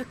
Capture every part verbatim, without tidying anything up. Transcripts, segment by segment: Good.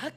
はっ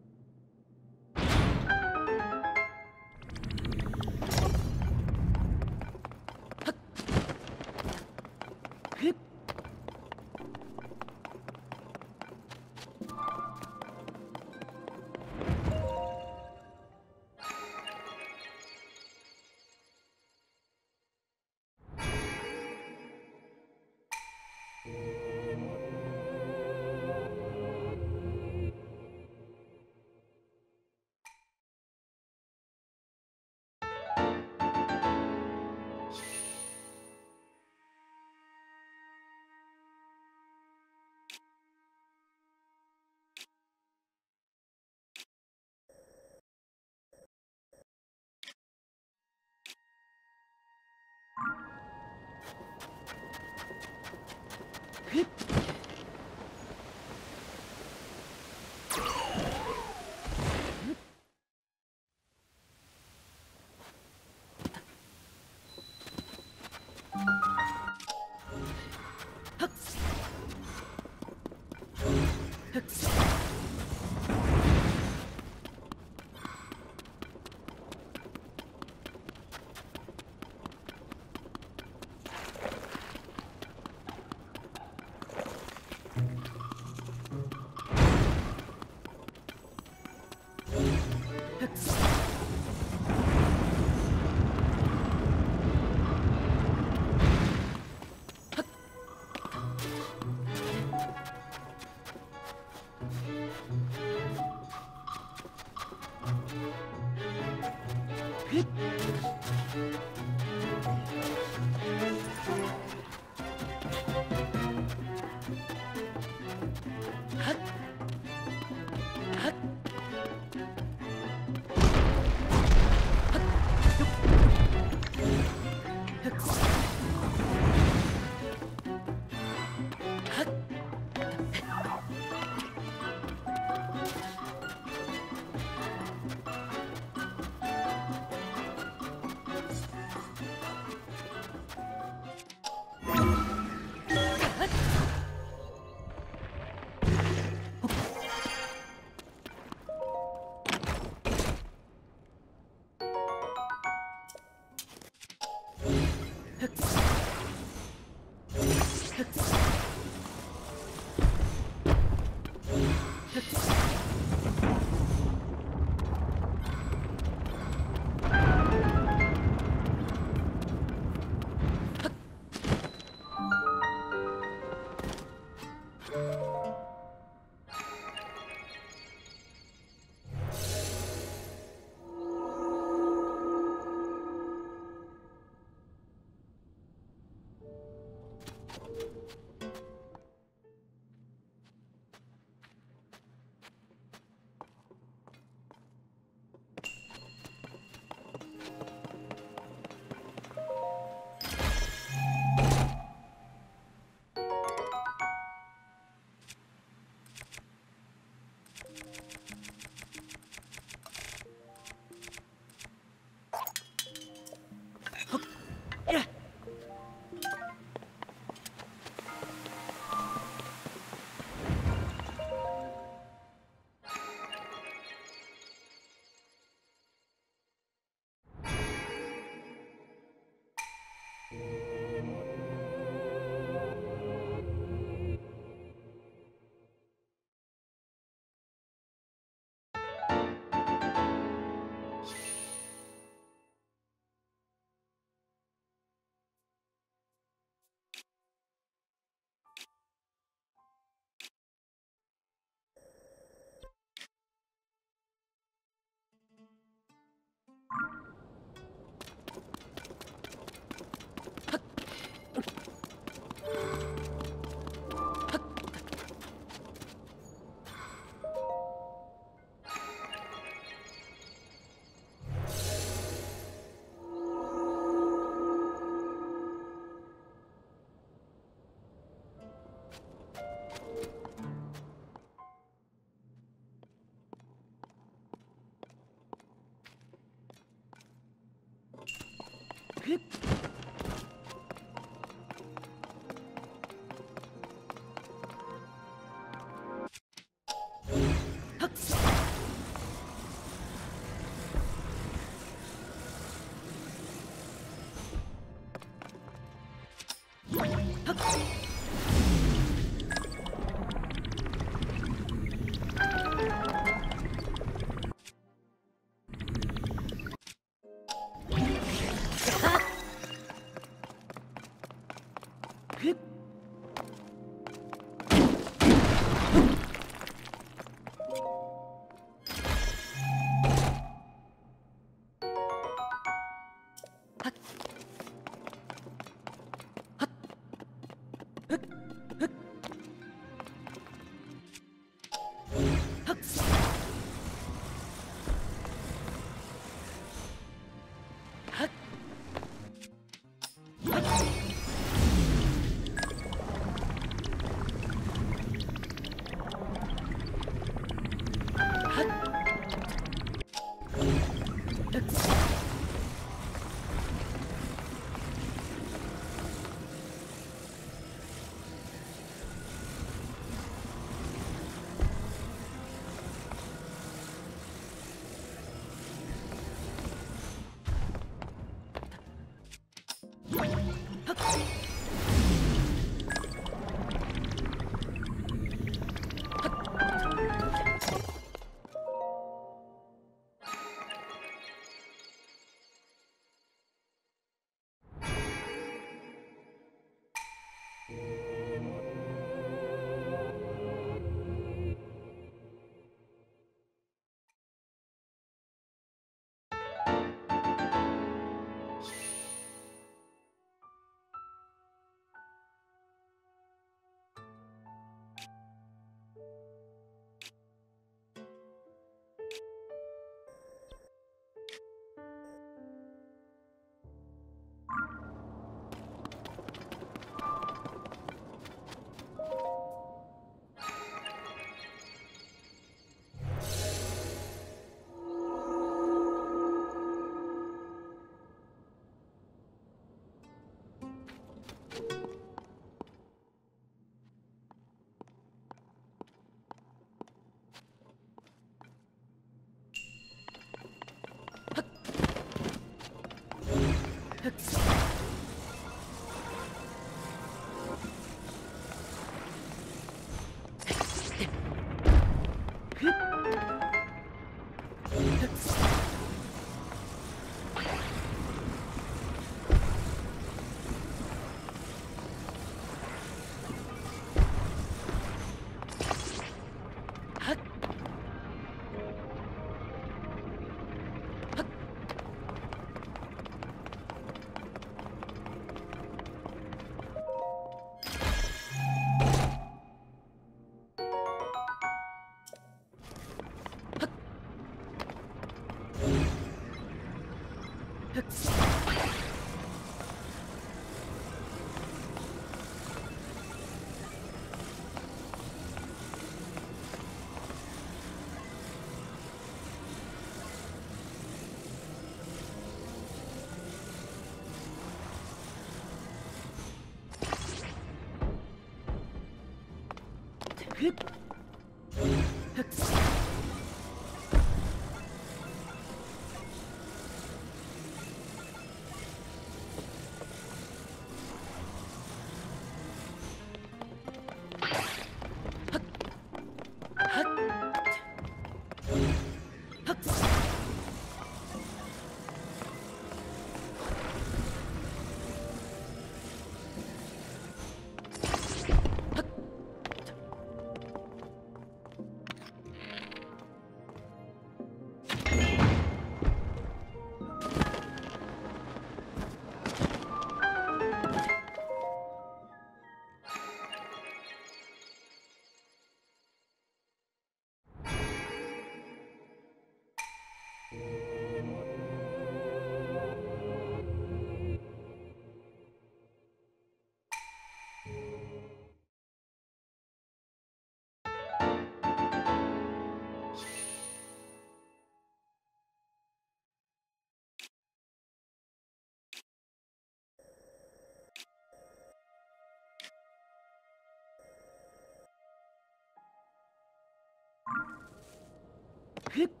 Hip! Hip!